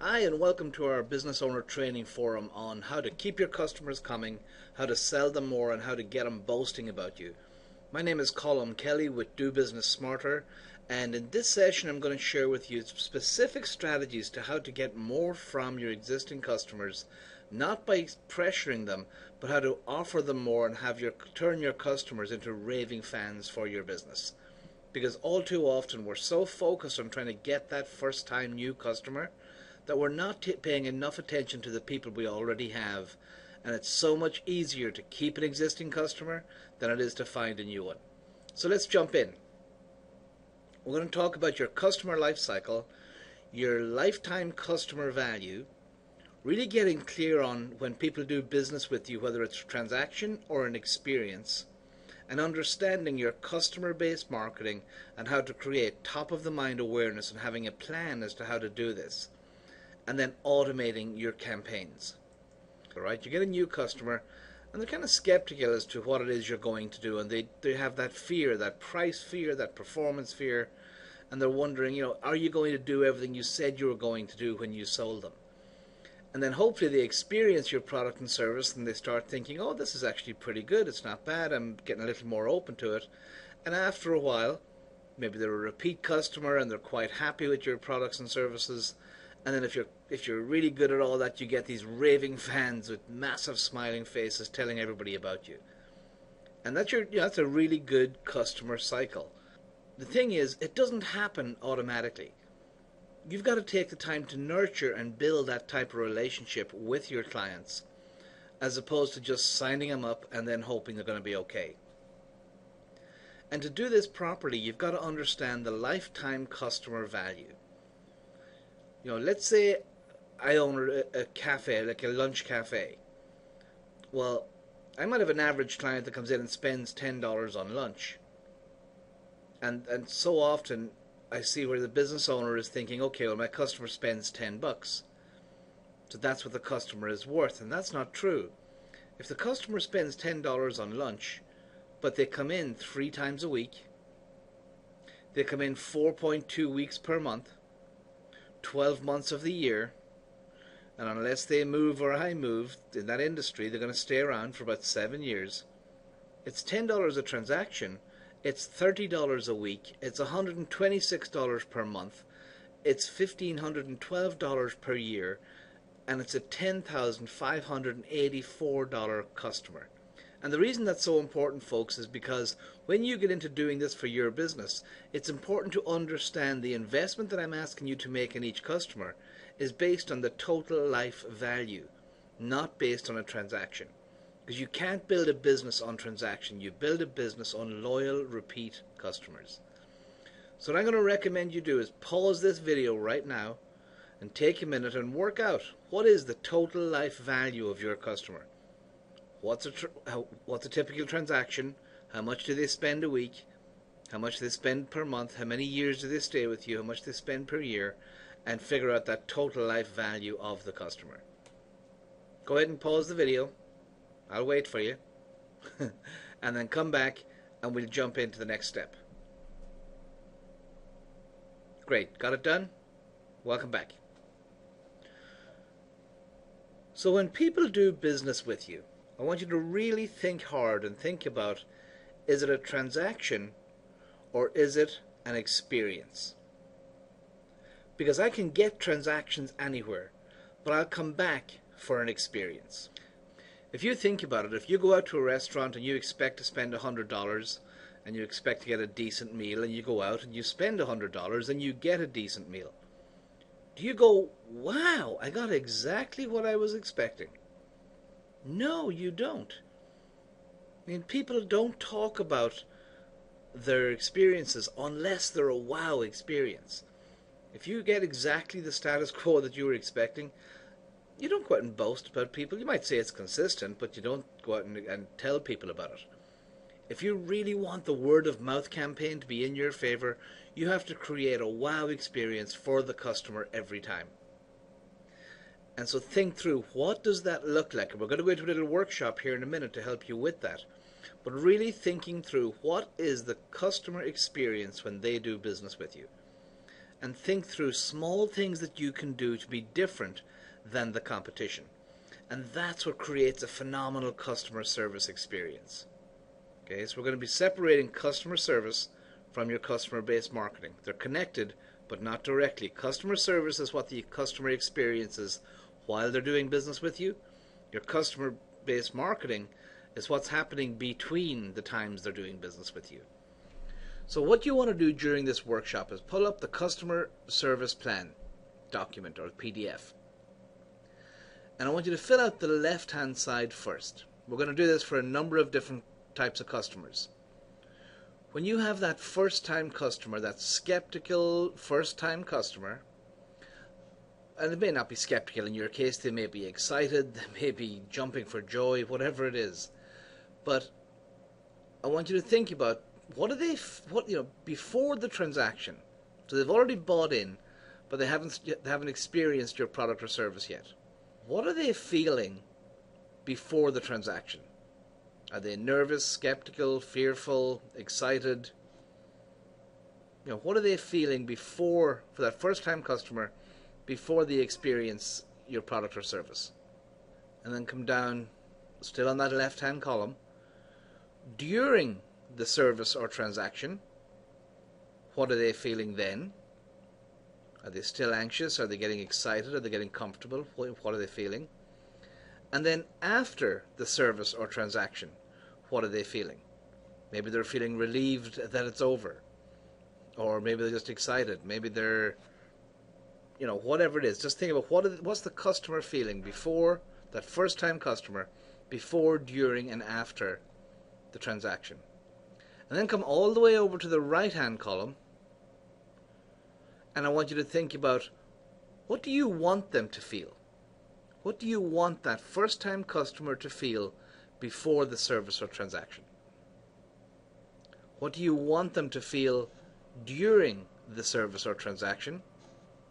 Hi, and welcome to our business owner training forum on how to keep your customers coming, how to sell them more, and how to get them boasting about you. My name is Colm Kelly with Do Business Smarter, and in this session I'm going to share with you specific strategies to how to get more from your existing customers, not by pressuring them, but how to offer them more and have turn your customers into raving fans for your business. Because all too often we're so focused on trying to get that first time new customer that we're not paying enough attention to the people we already have, and it's so much easier to keep an existing customer than it is to find a new one. So let's jump in. We're going to talk about your customer life cycle, your lifetime customer value, really getting clear on when people do business with you, whether it's a transaction or an experience, and understanding your customer-based marketing and how to create top-of-the-mind awareness and having a plan as to how to do this. And then automating your campaigns. All right, you get a new customer and they're kind of skeptical as to what it is you're going to do, and they have that fear, that price fear, that performance fear, and they're wondering, you know, are you going to do everything you said you were going to do when you sold them? And then hopefully they experience your product and service and they start thinking, oh, this is actually pretty good, it's not bad, I'm getting a little more open to it. And after a while, maybe they're a repeat customer and they're quite happy with your products and services. And then if you're really good at all that, you get these raving fans with massive smiling faces telling everybody about you. And that's that's a really good customer cycle. The thing is, it doesn't happen automatically. You've got to take the time to nurture and build that type of relationship with your clients, as opposed to just signing them up and then hoping they're going to be okay. And to do this properly, you've got to understand the lifetime customer value. You know, let's say I own a cafe, like a lunch cafe. Well, I might have an average client that comes in and spends $10 on lunch. And so often I see where the business owner is thinking, okay, well, my customer spends $10, so that's what the customer is worth, and that's not true. If the customer spends $10 on lunch, but they come in 3 times a week, they come in 4.2 weeks per month, 12 months of the year, and unless they move or I move in that industry, they're going to stay around for about 7 years. It's $10 a transaction, it's $30 a week, it's $126 per month, it's $1,512 per year, and it's a $10,584 customer. And the reason that's so important, folks, is because when you get into doing this for your business, it's important to understand the investment that I'm asking you to make in each customer is based on the total life value, not based on a transaction. Because you can't build a business on transaction. You build a business on loyal, repeat customers. So what I'm going to recommend you do is pause this video right now and take a minute and work out what is the total life value of your customer. What's a typical transaction? How much do they spend a week? How much do they spend per month? How many years do they stay with you? How much do they spend per year? And figure out that total life value of the customer. Go ahead and pause the video. I'll wait for you. And then come back and we'll jump into the next step. Great, got it done? Welcome back. So when people do business with you, I want you to really think hard and think about, is it a transaction or is it an experience? Because I can get transactions anywhere, but I'll come back for an experience. If you think about it, if you go out to a restaurant and you expect to spend $100 and you expect to get a decent meal, and you go out and you spend $100 and you get a decent meal, do you go, wow, I got exactly what I was expecting? No, you don't. I mean, people don't talk about their experiences unless they're a wow experience. If you get exactly the status quo that you were expecting, you don't go out and boast about people. You might say it's consistent, but you don't go out and tell people about it. If you really want the word-of-mouth campaign to be in your favor, you have to create a wow experience for the customer every time. And so think through, what does that look like? And we're going to go into a little workshop here in a minute to help you with that. But really thinking through, what is the customer experience when they do business with you? and think through small things that you can do to be different than the competition. And that's what creates a phenomenal customer service experience. Okay, so we're going to be separating customer service from your customer-based marketing. They're connected, but not directly. Customer service is what the customer experiences while they're doing business with you. Your customer-based marketing is what's happening between the times they're doing business with you. So what you want to do during this workshop is pull up the customer service plan document or PDF. And I want you to fill out the left-hand side first. We're going to do this for a number of different types of customers. When you have that first-time customer, that skeptical first-time customer, and it may not be skeptical in your case, they may be excited, they may be jumping for joy, whatever it is, but I want you to think about before the transaction. So they've already bought in, but they haven't experienced your product or service yet. What are they feeling before the transaction? Are they nervous, skeptical, fearful, excited? You know, what are they feeling before, for that first-time customer, before they experience your product or service? And then come down, still on that left-hand column, during the service or transaction, what are they feeling then? Are they still anxious? Are they getting excited? Are they getting comfortable? What are they feeling? And then after the service or transaction, what are they feeling? Maybe they're feeling relieved that it's over, or maybe they're just excited. Maybe they're, you know, whatever it is. Just think about what's the customer feeling before, that first-time customer, before, during, and after the transaction. And then come all the way over to the right-hand column, and I want you to think about, what do you want them to feel? What do you want that first-time customer to feel before the service or transaction? What do you want them to feel during the service or transaction?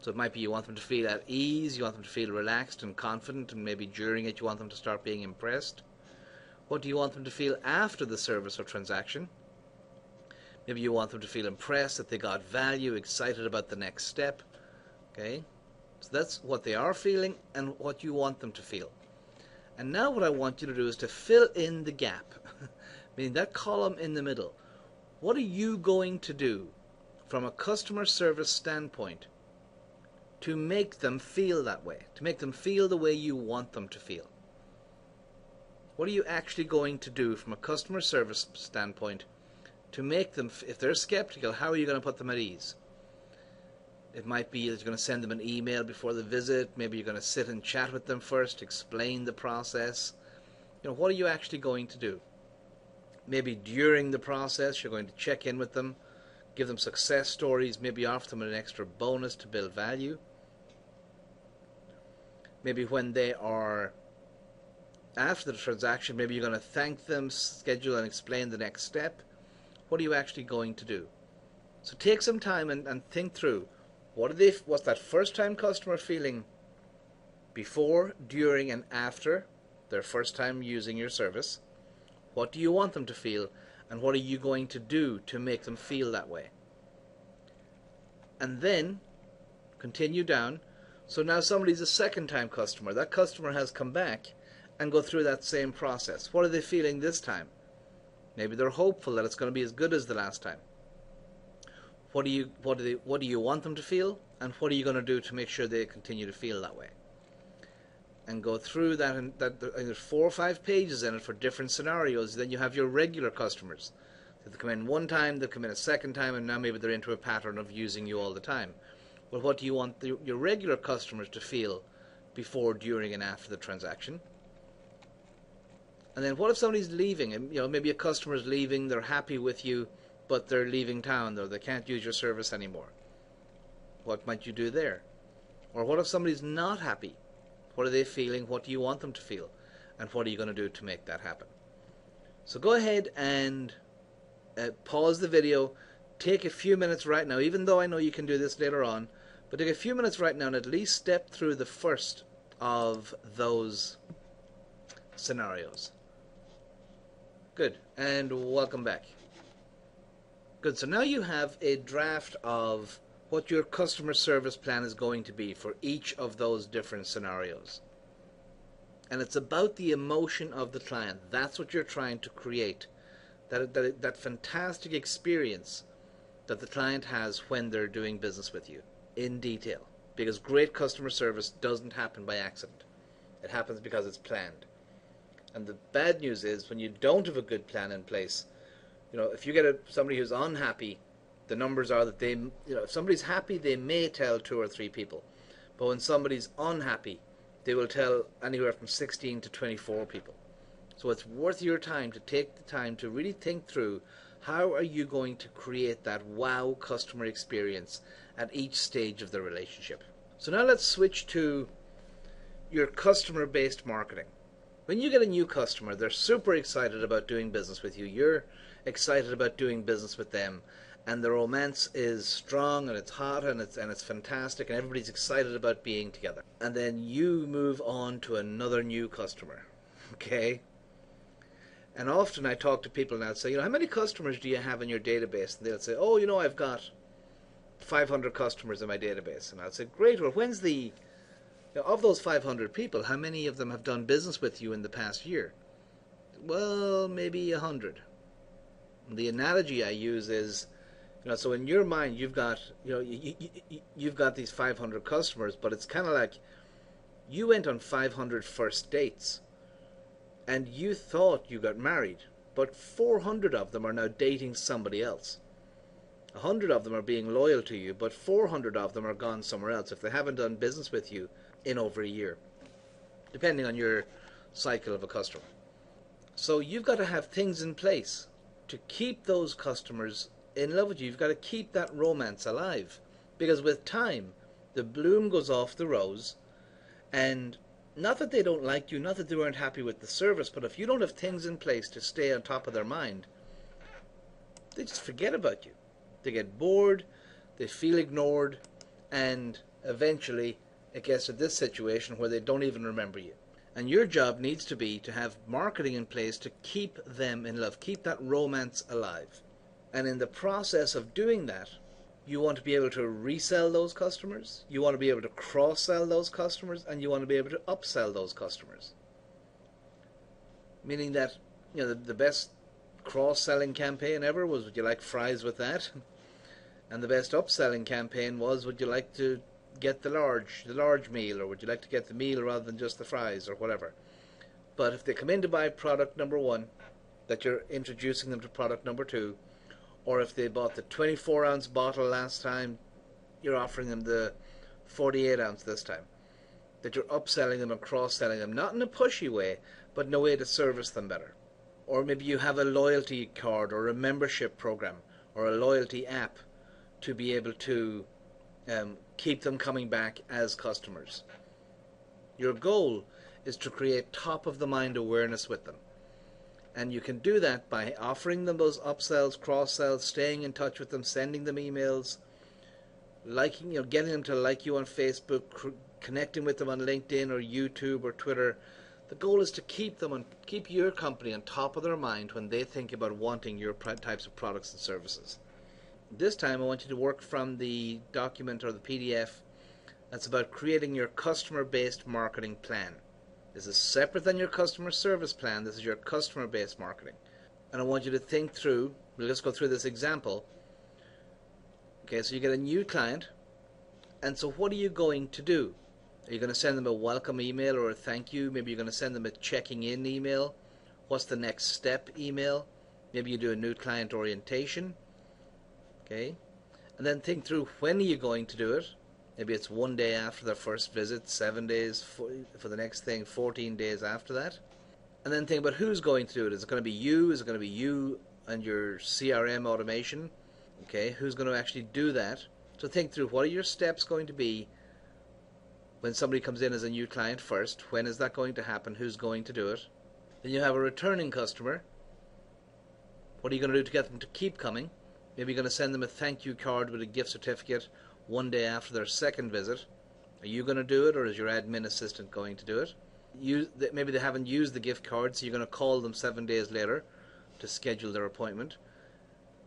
So it might be you want them to feel at ease, you want them to feel relaxed and confident, and maybe during it you want them to start being impressed. What do you want them to feel after the service or transaction? Maybe you want them to feel impressed, that they got value, excited about the next step. Okay, so that's what they are feeling and what you want them to feel. And now what I want you to do is to fill in the gap, meaning that column in the middle. What are you going to do from a customer service standpoint to make them feel that way, to make them feel the way you want them to feel? What are you actually going to do from a customer service standpoint to make them, if they're skeptical, how are you going to put them at ease? It might be that you're going to send them an email before the visit. Maybe you're going to sit and chat with them first, explain the process. You know, what are you actually going to do? Maybe during the process, you're going to check in with them, give them success stories, maybe offer them an extra bonus to build value. Maybe when they are after the transaction, maybe you're going to thank them, schedule and explain the next step. What are you actually going to do? So take some time and think through, what's that first-time customer feeling before, during, and after their first time using your service? What do you want them to feel, and what are you going to do to make them feel that way? And then continue down. So now somebody's a second-time customer. That customer has come back and go through that same process. What are they feeling this time? Maybe they're hopeful that it's going to be as good as the last time. What do you want them to feel, and what are you going to do to make sure they continue to feel that way? And go through that, and there's 4 or 5 pages in it for different scenarios. Then you have your regular customers. They've come in one time, they've come in a second time, and now maybe they're into a pattern of using you all the time. Well, what do you want your regular customers to feel before, during, and after the transaction? And then what if somebody's leaving? You know, maybe a customer's leaving, they're happy with you, but they're leaving town, or they can't use your service anymore. What might you do there? Or what if somebody's not happy? What are they feeling? What do you want them to feel? And what are you going to do to make that happen? So go ahead and pause the video. Take a few minutes right now, even though I know you can do this later on, but take a few minutes right now and at least step through the first of those scenarios. Good, and welcome back. Good, so now you have a draft of what your customer service plan is going to be for each of those different scenarios. And it's about the emotion of the client. That's what you're trying to create. That fantastic experience that the client has when they're doing business with you in detail. Because great customer service doesn't happen by accident. It happens because it's planned. And the bad news is when you don't have a good plan in place, you know, if you get somebody who's unhappy, the numbers are that they, you know, if somebody's happy, they may tell 2 or 3 people. But when somebody's unhappy, they will tell anywhere from 16 to 24 people. So it's worth your time to take the time to really think through how are you going to create that wow customer experience at each stage of the relationship. So now let's switch to your customer-based marketing. When you get a new customer, they're super excited about doing business with you. You're excited about doing business with them. And the romance is strong and it's hot and it's fantastic and everybody's excited about being together. And then you move on to another new customer, okay? And often I talk to people and I'll say, you know, how many customers do you have in your database? And they'll say, oh, you know, I've got 500 customers in my database. And I'll say, great, well, when's the, now, of those 500 people, how many of them have done business with you in the past year? Well, maybe 100. And the analogy I use is, you know, so in your mind, you've got, you know, you've got these 500 customers, but it's kind of like you went on 500 first dates, and you thought you got married, but 400 of them are now dating somebody else. 100 of them are being loyal to you, but 400 of them are gone somewhere else if they haven't done business with you in over a year, depending on your cycle of a customer. So you've got to have things in place to keep those customers in love with you. You've got to keep that romance alive, because with time the bloom goes off the rose. And not that they don't like you, not that they weren't happy with the service, but if you don't have things in place to stay on top of their mind, they just forget about you. They get bored, they feel ignored, and eventually it gets to this situation where they don't even remember you. And your job needs to be to have marketing in place to keep them in love, keep that romance alive. And in the process of doing that, you want to be able to resell those customers, you want to be able to cross-sell those customers, and you want to be able to upsell those customers. Meaning that, you know, the best cross-selling campaign ever was, would you like fries with that? And the best upselling campaign was, would you like to get the large meal, or would you like to get the meal rather than just the fries, or whatever. But if they come in to buy product number 1, that you're introducing them to product number 2, or if they bought the 24-ounce bottle last time, you're offering them the 48-ounce this time. That you're upselling them and cross-selling them, not in a pushy way, but in a way to service them better. Or maybe you have a loyalty card or a membership program or a loyalty app to be able to keep them coming back as customers. Your goal is to create top-of-the-mind awareness with them. And you can do that by offering them those upsells, cross-sells, staying in touch with them, sending them emails, liking, you know, getting them to like you on Facebook, connecting with them on LinkedIn or YouTube or Twitter. The goal is to keep them and keep your company on top of their mind when they think about wanting your types of products and services. This time I want you to work from the document or the PDF that's about creating your customer-based marketing plan. This is separate than your customer service plan. This is your customer-based marketing. And I want you to think through, we'll just go through this example. Okay, so you get a new client, and so what are you going to do? Are you going to send them a welcome email or a thank you? Maybe you're going to send them a checking in email. What's the next step email? Maybe you do a new client orientation. Okay, and then think through, when are you going to do it? Maybe it's 1 day after their first visit, 7 days for the next thing, 14 days after that. And then think about who's going to do it. Is it going to be you? Is it going to be you and your CRM automation? Okay, who's going to actually do that? So think through, what are your steps going to be when somebody comes in as a new client first? When is that going to happen? Who's going to do it? Then you have a returning customer. What are you going to do to get them to keep coming? Maybe you're going to send them a thank you card with a gift certificate 1 day after their second visit. Are you going to do it, or is your admin assistant going to do it? Maybe they haven't used the gift card, so you're going to call them 7 days later to schedule their appointment.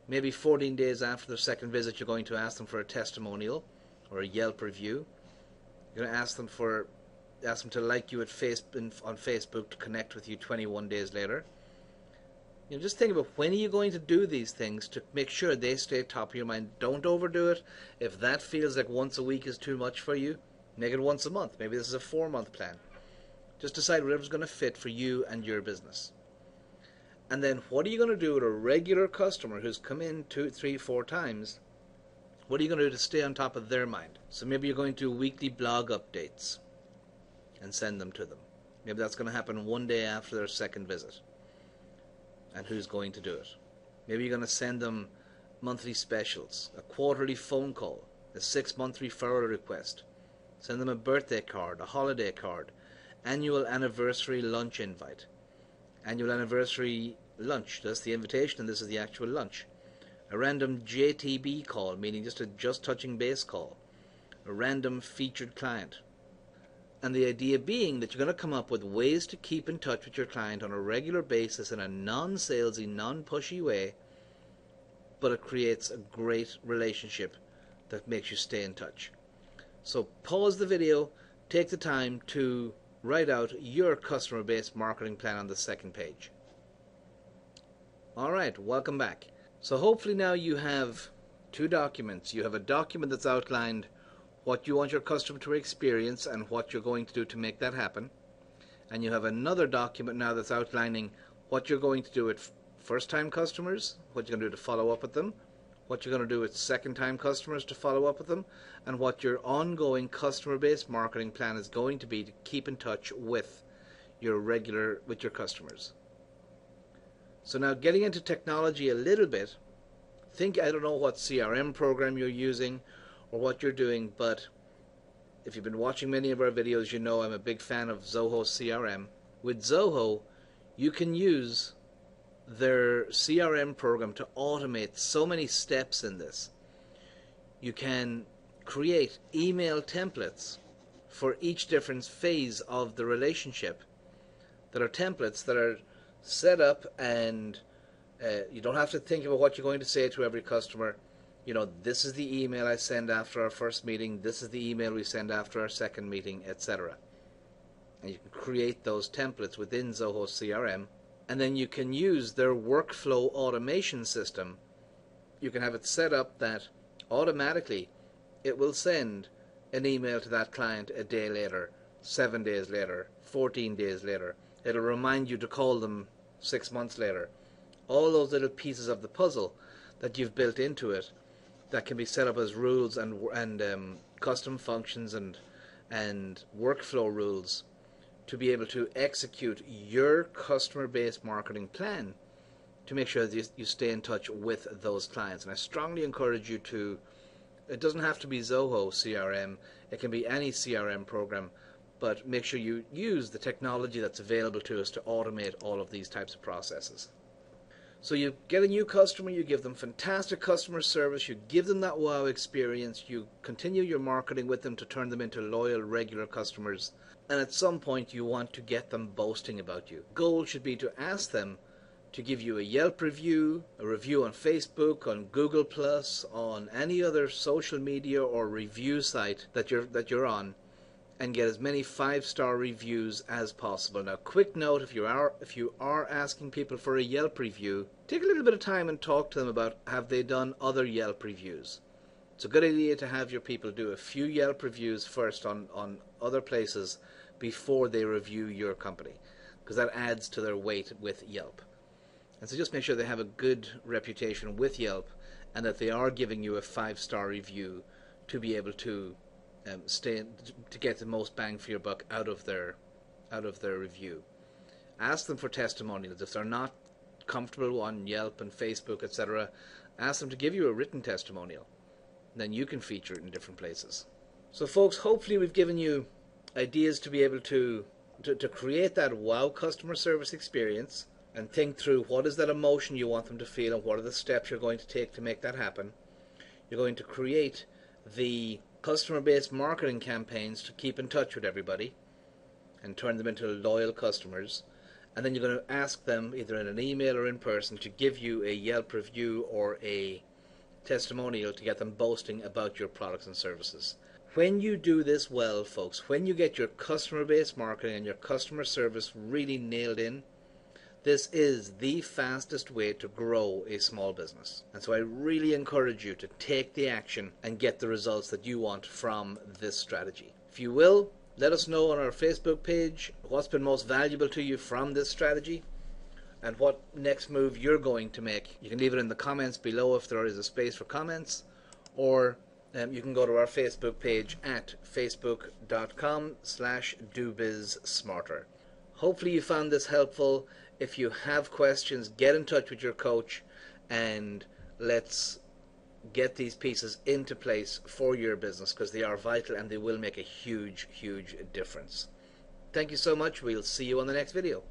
Maybe 14 days after their second visit, you're going to ask them for a testimonial or a Yelp review. You're going to ask them to like you on Facebook, to connect with you 21 days later. You know, just think about when are you going to do these things to make sure they stay top of your mind. Don't overdo it. If that feels like once a week is too much for you, make it once a month. Maybe this is a 4-month plan. Just decide whatever's going to fit for you and your business. And then what are you going to do with a regular customer who's come in 2, 3, 4 times? What are you going to do to stay on top of their mind? So maybe you're going to do weekly blog updates and send them to them. Maybe that's going to happen one day after their second visit. And who's going to do it? Maybe you're going to send them monthly specials, a quarterly phone call, a 6-month referral request. Send them a birthday card, a holiday card, annual anniversary lunch invite. Annual anniversary lunch, that's the invitation and this is the actual lunch. A random JTB call, meaning just a just touching base call. A random featured client. And the idea being that you're going to come up with ways to keep in touch with your client on a regular basis in a non-salesy, non-pushy way, but it creates a great relationship that makes you stay in touch. So pause the video, take the time to write out your customer-based marketing plan on the second page. All right, welcome back. So hopefully now you have 2 documents. You have a document that's outlined what you want your customer to experience and what you're going to do to make that happen. And you have another document now that's outlining what you're going to do with first-time customers, what you're going to do to follow up with them, what you're going to do with second-time customers to follow up with them, and what your ongoing customer-based marketing plan is going to be to keep in touch with your customers. So now getting into technology a little bit, I don't know what CRM program you're using or what you're doing, but if you've been watching many of our videos, you know I'm a big fan of Zoho CRM. With Zoho, you can use their CRM program to automate so many steps in this. You can create email templates for each different phase of the relationship that are templates that are set up, and you don't have to think about what you're going to say to every customer. You know, this is the email I send after our first meeting, this is the email we send after our second meeting, etc. And you can create those templates within Zoho CRM. And then you can use their workflow automation system. You can have it set up that automatically it will send an email to that client a day later, 7 days later, 14 days later. It'll remind you to call them 6 months later. All those little pieces of the puzzle that you've built into it that can be set up as rules and custom functions and workflow rules, to be able to execute your customer-based marketing plan to make sure that you stay in touch with those clients. And I strongly encourage you to, it doesn't have to be Zoho CRM, it can be any CRM program, but make sure you use the technology that's available to us to automate all of these types of processes. So you get a new customer, you give them fantastic customer service, you give them that wow experience, you continue your marketing with them to turn them into loyal, regular customers. And at some point you want to get them boasting about you. Goal should be to ask them to give you a Yelp review, a review on Facebook, on Google+, on any other social media or review site that you're on, and get as many 5-star reviews as possible. Now, quick note, if you are asking people for a Yelp review, take a little bit of time and talk to them about have they done other Yelp reviews. It's a good idea to have your people do a few Yelp reviews first on other places before they review your company, because that adds to their weight with Yelp. And so just make sure they have a good reputation with Yelp and that they are giving you a 5-star review to be able to get the most bang for your buck out of their review. Ask them for testimonials. If they're not comfortable on Yelp and Facebook, etc., ask them to give you a written testimonial. Then you can feature it in different places. So folks, hopefully we've given you ideas to be able to create that wow customer service experience and think through what is that emotion you want them to feel and what are the steps you're going to take to make that happen. You're going to create the customer-based marketing campaigns to keep in touch with everybody and turn them into loyal customers, and then you're going to ask them either in an email or in person to give you a Yelp review or a testimonial to get them boasting about your products and services. When you do this well, folks, when you get your customer-based marketing and your customer service really nailed in, this is the fastest way to grow a small business. And so I really encourage you to take the action and get the results that you want from this strategy. If you will, let us know on our Facebook page what's been most valuable to you from this strategy and what next move you're going to make. You can leave it in the comments below if there is a space for comments, or you can go to our Facebook page at facebook.com/dobizsmarter. Hopefully you found this helpful. If you have questions, get in touch with your coach and let's get these pieces into place for your business, because they are vital and they will make a huge, huge difference. Thank you so much. We'll see you on the next video.